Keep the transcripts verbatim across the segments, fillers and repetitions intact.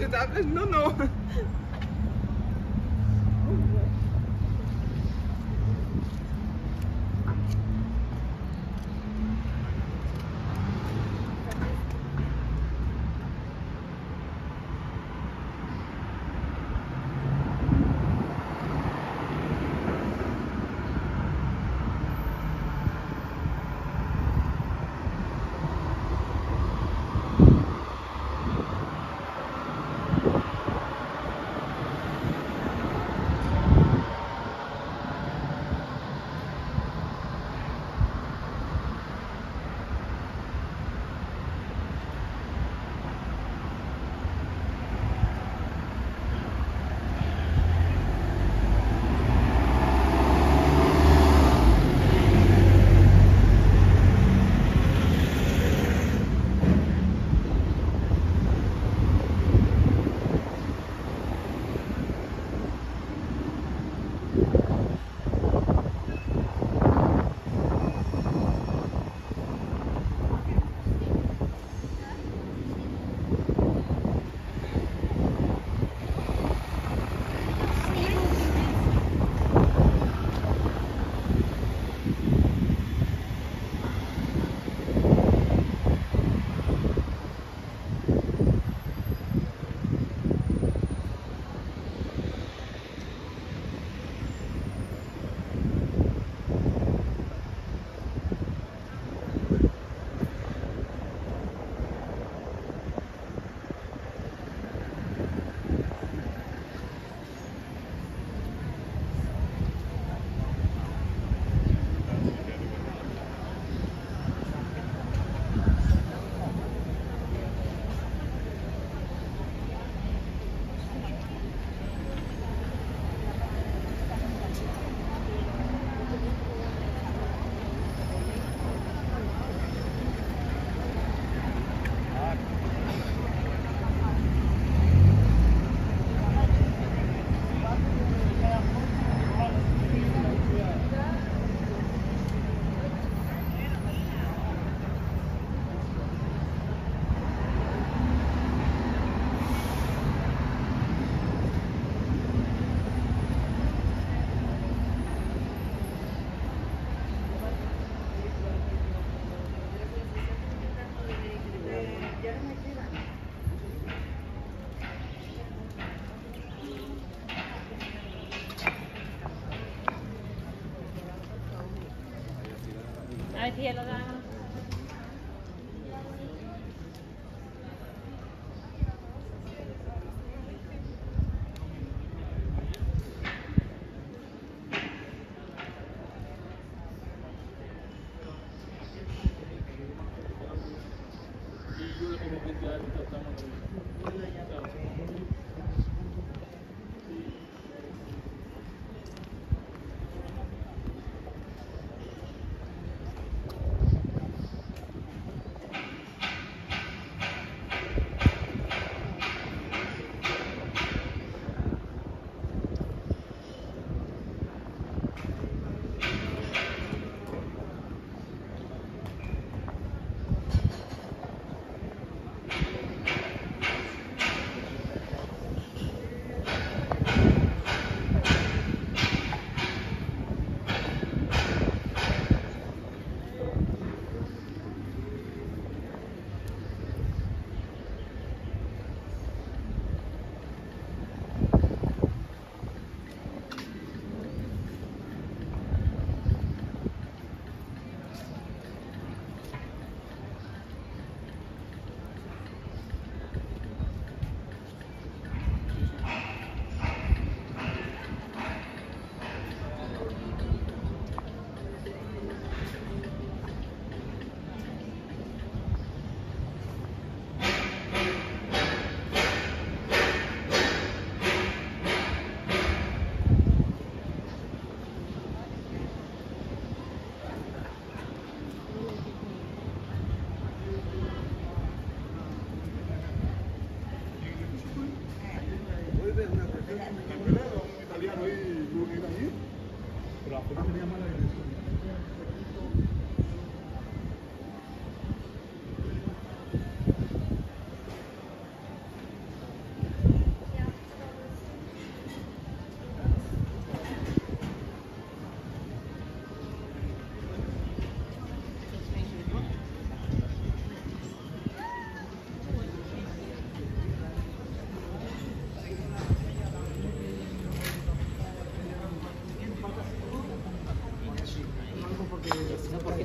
les tablettes, non, non. Cielo da.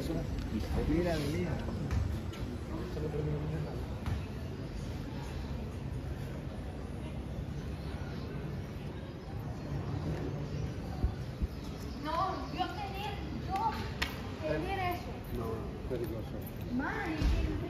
personas. Mira, mira. No, yo tener, yo tener eso. No, peligroso. Más.